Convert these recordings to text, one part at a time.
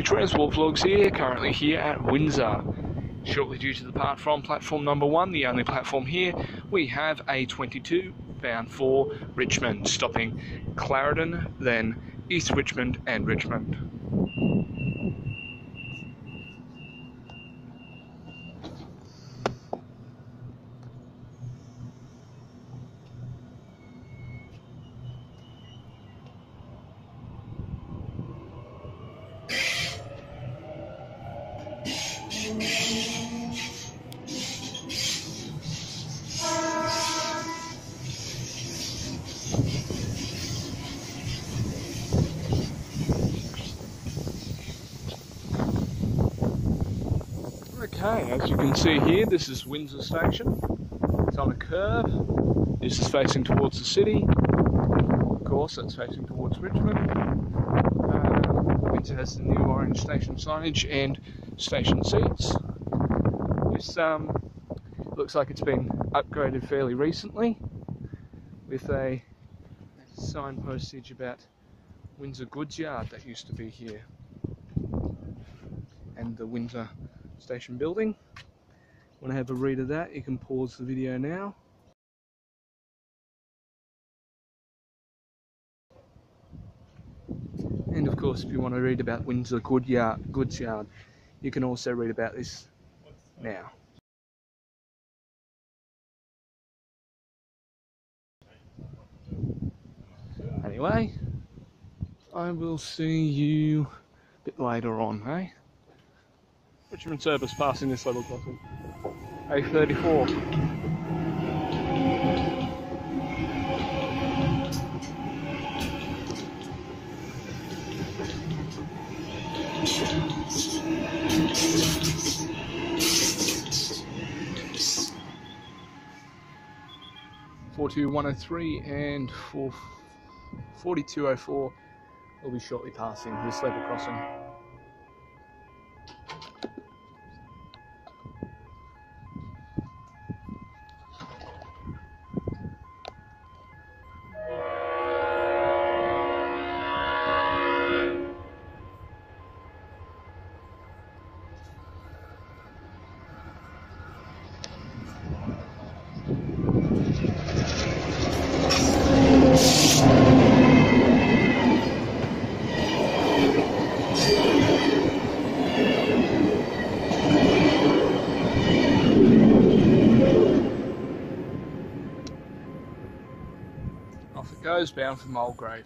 City Transport vlogs here, currently here at Windsor. Shortly due to depart from platform number 1, the only platform here, we have A22 bound for Richmond, stopping Clarendon, then East Richmond and Richmond. Okay, as you can see here, this is Windsor Station. It's on a curve. This is facing towards the city. Of course, that's facing towards Richmond. Windsor has the new orange station signage and station seats. This looks like it's been upgraded fairly recently with a sign postage about Windsor Goods Yard that used to be here and the Windsor Station building. Want to have a read of that? You can pause the video now. And of course, if you want to read about Windsor Goods Yard, you can also read about this now. Anyway, I will see you a bit later on, eh? Richmond service passing this level crossing. A34. and 4204 will be shortly passing this level crossing. Off it goes, bound for Mulgrave.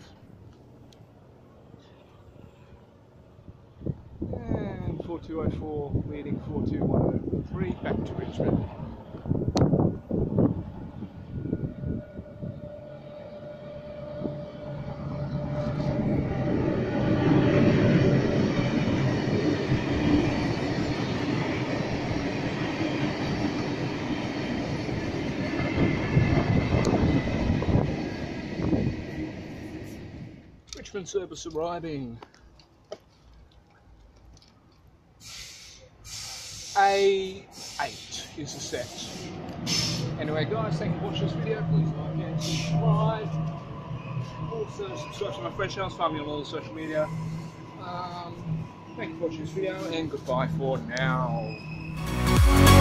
And 4204 leading 42103 back to Richmond. Richmond service arriving. A8 is the set. Anyway, guys, thank you for watching this video. Please like and subscribe. Also, subscribe to my friend channels. Find me on all the social media. Thank you for watching this video, and goodbye for now.